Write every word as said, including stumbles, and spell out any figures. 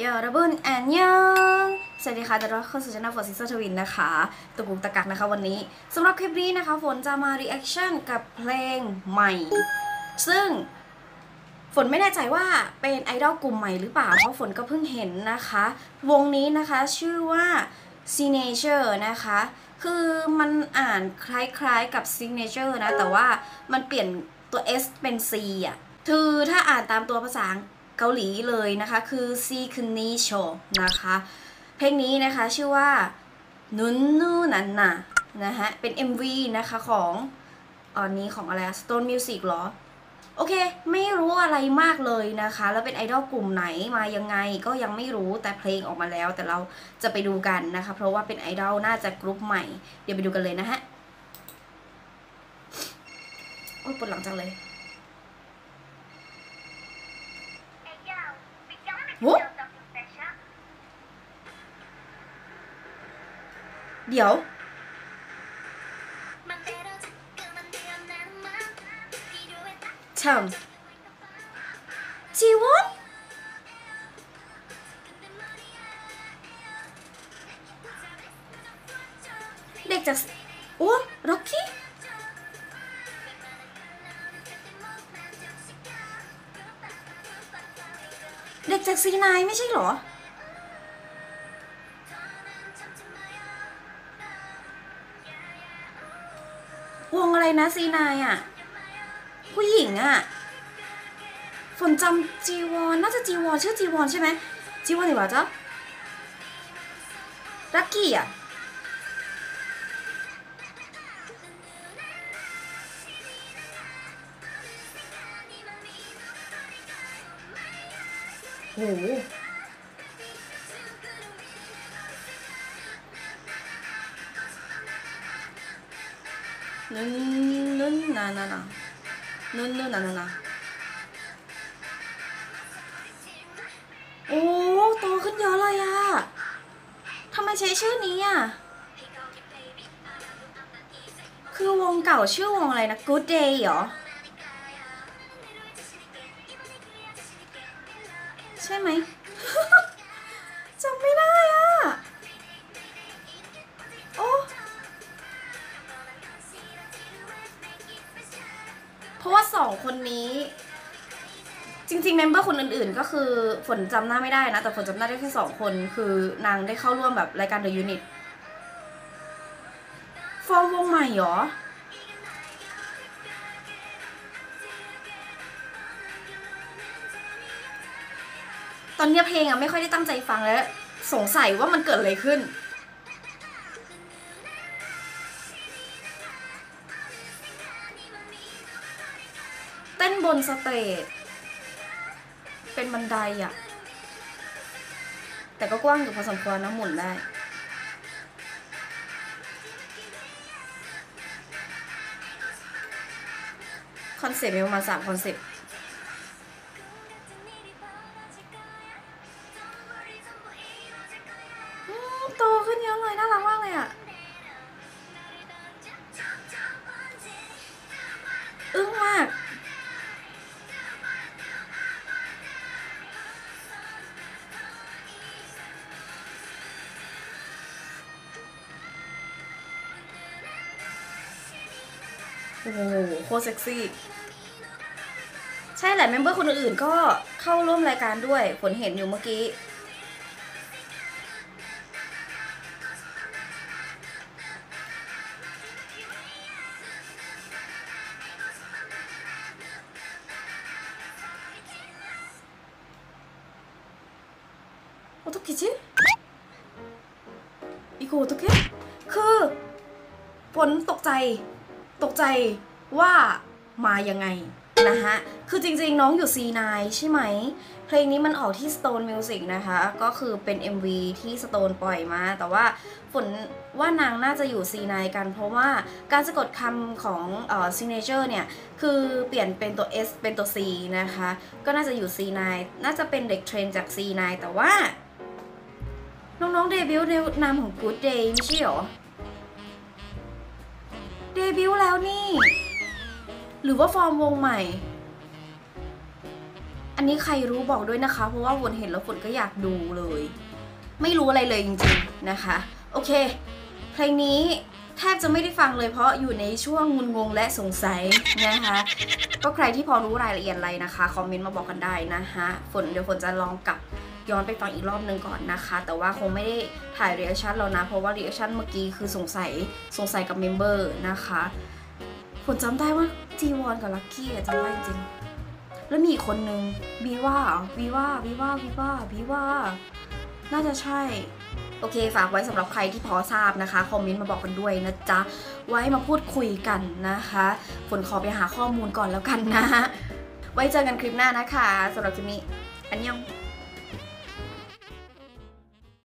ยอระบุนแอนยองสวัสดีค่ะตอนรับเข้าสู่ช่องฝนซิสเตอร์ทวินนะคะตะกุกตะกักนะคะวันนี้สำหรับคลิปนี้นะคะฝนจะมารีแอคชั่นกับเพลงใหม่ซึ่งฝนไม่แน่ใจว่าเป็นไอดอลกลุ่มใหม่หรือเปล่าเพราะฝนก็เพิ่งเห็นนะคะวงนี้นะคะชื่อว่า Signature นะคะคือมันอ่านคล้ายๆกับ Signature นะแต่ว่ามันเปลี่ยนตัว S เป็น C อ่ะคือถ้าอ่านตามตัวภาษาเกาหลีเลยนะคะคือซีคุนิโชนะคะเพลงนี้นะคะชื่อว่านุนนูนันนะนะฮะเป็น เอ็ม วี นะคะของตอนนี้ของอะไร Stone Music หรอโอเคไม่รู้อะไรมากเลยนะคะแล้วเป็นไอดอลกลุ่มไหนมายังไงก็ยังไม่รู้แต่เพลงออกมาแล้วแต่เราจะไปดูกันนะคะเพราะว่าเป็นไอดอลน่าจะกรุ๊ปใหม่เดี๋ยวไปดูกันเลยนะฮะโอ้ปวดหลังจังเลยเดี๋ยวช่างจีวอนเด็กจากโอ้ร็อกกี้เด็กจากซีไนน์ไม่ใช่เหรอวงอะไรนะซีนายอ่ะผู้หญิงอ่ะฝนจำจีวอนน่าจะจีวอนชื่อจีวอนใช่ไหมจีวอนหรือเปล่าจ๊ะลักกี้อ่ะโหนุ่นนุ่นนานานานุ่นนุ่นนานานาโอ้โตขึ้นเยอะเลยอ่ะทำไมใช้ชื่อนี้อ่ะคือวงเก่าชื่อวงอะไรนะ Good Day เหรอใช่ไหม จำไม่ได้อ่ะโอ้เพราะว่าสองคนนี้จริงๆเมมเบอร์คนอื่นๆก็คือฝนจำหน้าไม่ได้นะแต่ฝนจำหน้าได้แค่สองคนคือนางได้เข้าร่วมแบบรายการ The Unit ฟอร์มวงใหม่หรอตอนนี้เพลงอะไม่ค่อยได้ตั้งใจฟังแล้วสงสัยว่ามันเกิดอะไรขึ้นเต้นบนสเตจเป็นบันไดอ่ะแต่ก็กว้างอยู่พอสมควรนะหมุนได้คอนเซ็ปต์มีประมาณสามคอนเซ็ปต์โตขึ้นเยอะเลยน่ารักมากเลยอ่ะอึ้งมากโอ้โหโคตรเซ็กซี่ใช่แหละเมมเบอร์คนอื่นๆก็เข้าร่วมรายการด้วยผลเห็นอยู่เมื่อกี้โอโตคิจิอีโกโอโตคิคือผลตกใจตกใจว่ามายังไงนะฮะคือจริงๆน้องอยู่ ซี ไนน์ ใช่ไหมเพลงนี้มันออกที่ Stone Music นะคะก็คือเป็น เอ็ม วี ที่ Stone ปล่อยมาแต่ว่าฝนว่านางน่าจะอยู่ ซี ไนน์ กันเพราะว่าการสะกดคำของเอ่อ Signature เนี่ยคือเปลี่ยนเป็นตัว S เป็นตัว C นะคะก็น่าจะอยู่ ซี ไนน์ น่าจะเป็นเด็กเทรนจาก ซี ไนน์ แต่ว่าน้องๆเดบิวต์ในนามของ Good Day ไม่ใช่หรอเดบิวต์แล้วนี่หรือว่าฟอร์มวงใหม่ อันนี้ใครรู้บอกด้วยนะคะเพราะว่าฝนเห็นแล้วฝนก็อยากดูเลยไม่รู้อะไรเลยจริงๆนะคะโอเคเพลงนี้แทบจะไม่ได้ฟังเลยเพราะอยู่ในช่วงงุนงงและสงสัยนะคะก็ใครที่พอรู้รายละเอียดอะไรนะคะคอมเมนต์มาบอกกันได้นะคะฝนเดี๋ยวฝนจะลองกลับย้อนไปฟังอีกรอบนึงก่อนนะคะแต่ว่าคงไม่ได้ถ่ายรีแอคชั่นแล้วนะเพราะว่ารีแอคชั่นเมื่อกี้คือสงสัยสงสัยกับเมมเบอร์นะคะฝนจำได้ว่าจีวอนกับลักกี้จำได้จริงแล้วมีอีกคนนึงวีว่าวีว่าวีว่าวีว่าวีว่าน่าจะใช่โอเคฝากไว้สำหรับใครที่พอทราบนะคะคอมเมนต์มาบอกกันด้วยนะจ๊ะไว้มาพูดคุยกันนะคะฝนขอไปหาข้อมูลก่อนแล้วกันนะไว้เจอกันคลิปหน้านะคะสำหรับคลิปนี้อันยอง